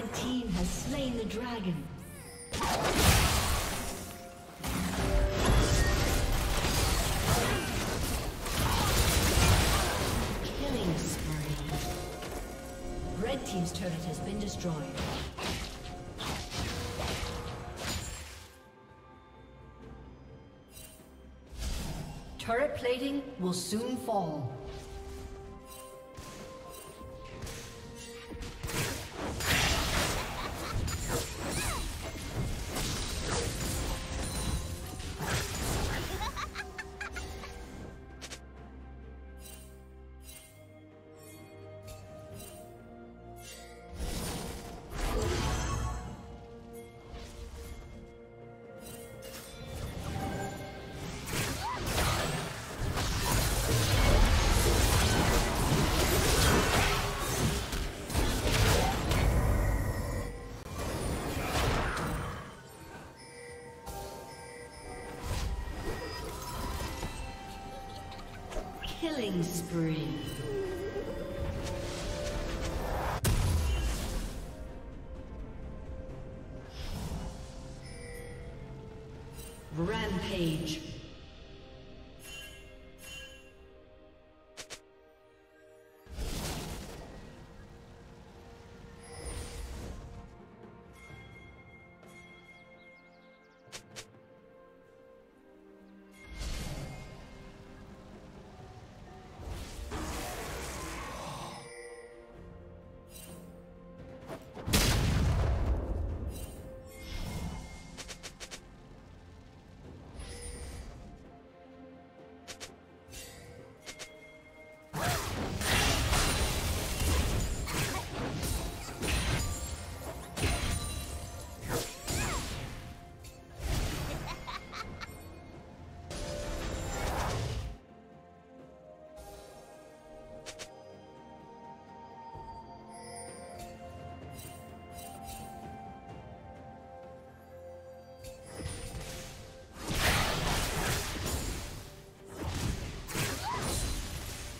Red team has slain the dragon. Killing spree. Red team's turret has been destroyed. Turret plating will soon fall. Killing spree. Rampage.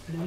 Blue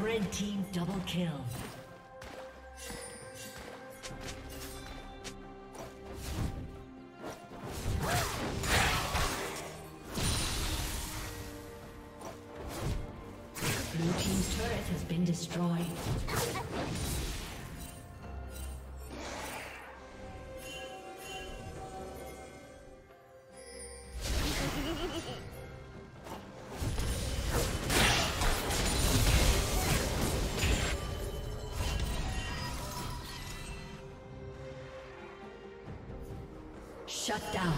Red team double kill. Blue team's turret has been destroyed. Shut down.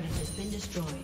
turret has been destroyed.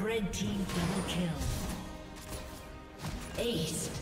Red team double kill. Ace.